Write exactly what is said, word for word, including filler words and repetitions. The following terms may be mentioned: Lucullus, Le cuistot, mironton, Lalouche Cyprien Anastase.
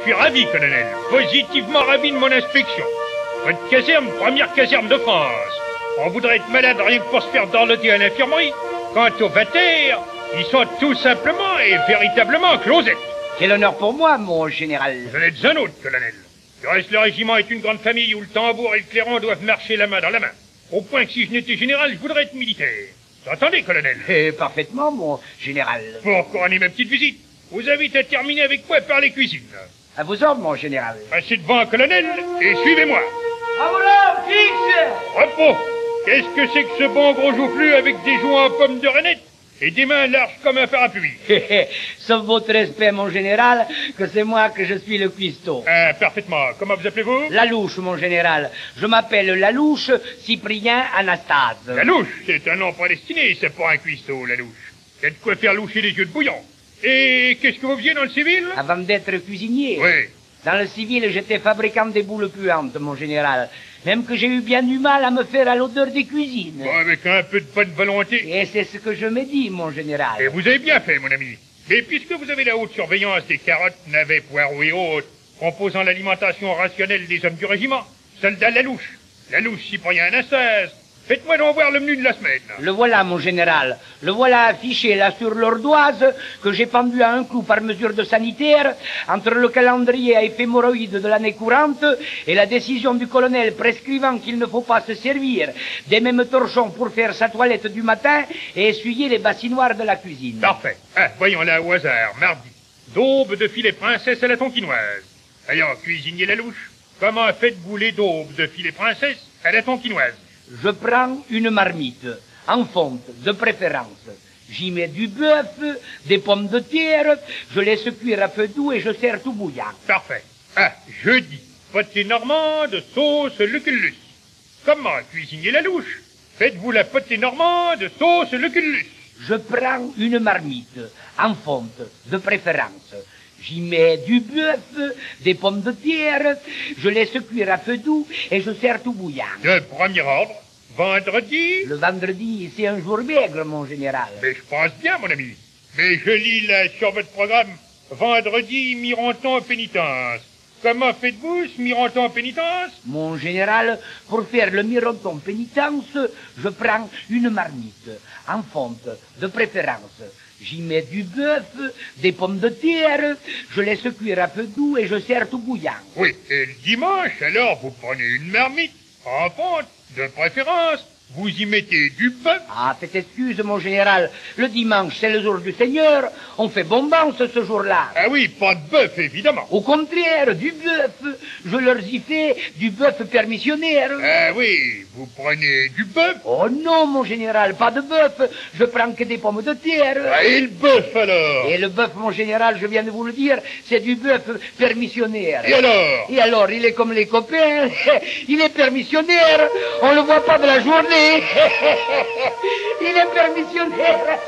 Je suis ravi, colonel. Positivement ravi de mon inspection. Votre caserne, première caserne de France. On voudrait être malade rien que pour se faire dorloter à l'infirmerie. Quant aux vataires, ils sont tout simplement et véritablement closettes. Quel honneur pour moi, mon général. Vous en êtes un autre, colonel. Du reste, le régiment est une grande famille où le tambour et le clairon doivent marcher la main dans la main. Au point que si je n'étais général, je voudrais être militaire. Entendez, colonel? Eh, parfaitement, mon général. Pour couronner ma petite visite, vous invite à terminer avec moi par les cuisines. À vos ordres, mon général. Passez devant, colonel, et suivez-moi. À vos ordres, fixe! Repos! Qu'est-ce que c'est que ce bon gros joufflu avec des joues en pommes de renette et des mains larges comme un parapluie? Sauf votre respect, mon général, que c'est moi que je suis le cuistot. Ah, parfaitement. Comment vous appelez-vous? Lalouche, mon général. Je m'appelle Lalouche Cyprien Anastase. Lalouche, c'est un nom prédestiné, c'est pour un cuistot, Lalouche. Il y a de quoi faire loucher les yeux de bouillon. Et qu'est-ce que vous faisiez dans le civil? Avant d'être cuisinier. Oui. Dans le civil, j'étais fabricant des boules puantes, mon général. Même que j'ai eu bien du mal à me faire à l'odeur des cuisines. Bon, avec un peu de bonne volonté. Et c'est ce que je me dis, mon général. Et vous avez bien fait, mon ami. Mais puisque vous avez la haute surveillance des carottes, navets, poireaux et autres, composant l'alimentation rationnelle des hommes du régiment, soldat Lalouche, Lalouche Cyprien Anastase, faites-moi donc voir le menu de la semaine. Le voilà, mon général. Le voilà affiché là sur l'ordoise que j'ai pendu à un clou par mesure de sanitaire entre le calendrier à éphémoroïde de l'année courante et la décision du colonel prescrivant qu'il ne faut pas se servir des mêmes torchons pour faire sa toilette du matin et essuyer les bassinoires de la cuisine. Parfait. Ah, voyons là au hasard, mardi. Daube de filet princesse à la tonkinoise. Ayant cuisinier Lalouche, comment faites-vous les daubes de filet princesse à la tonkinoise? Je prends une marmite, en fonte, de préférence. J'y mets du bœuf, des pommes de terre, je laisse cuire à feu doux et je sers tout bouillant. Parfait. Ah, jeudi, pâté normande, sauce Lucullus. Comment, cuisinier Lalouche, faites-vous la pâté normande, sauce Lucullus? Je prends une marmite, en fonte, de préférence. J'y mets du bœuf, des pommes de terre, je laisse cuire à feu doux et je sers tout bouillant. De premier ordre, vendredi... Le vendredi, c'est un jour maigre, mon général. Mais je pense bien, mon ami. Mais je lis là sur votre programme, vendredi, mironton pénitence. Comment faites-vous ce mironton pénitence? Mon général, pour faire le mironton pénitence, je prends une marmite, en fonte, de préférence. J'y mets du bœuf, des pommes de terre, je laisse cuire à feu doux et je sers tout bouillant. Oui, et le dimanche, alors, vous prenez une marmite, en fonte, de préférence, vous y mettez du bœuf. Ah, faites excuse, mon général, le dimanche, c'est le jour du Seigneur, on fait bombance ce jour-là. Ah oui, pas de bœuf, évidemment. Au contraire, du bœuf, je leur y fais du bœuf permissionnaire. Ah oui, vous prenez du bœuf. Oh non, mon général, pas de bœuf, je prends que des pommes de terre. Ah, et le bœuf, alors? Et le bœuf, mon général, je viens de vous le dire, c'est du bœuf permissionnaire. Et alors? Et alors, il est comme les copains, il est permissionnaire, on le voit pas de la journée. Il est permissionnaire.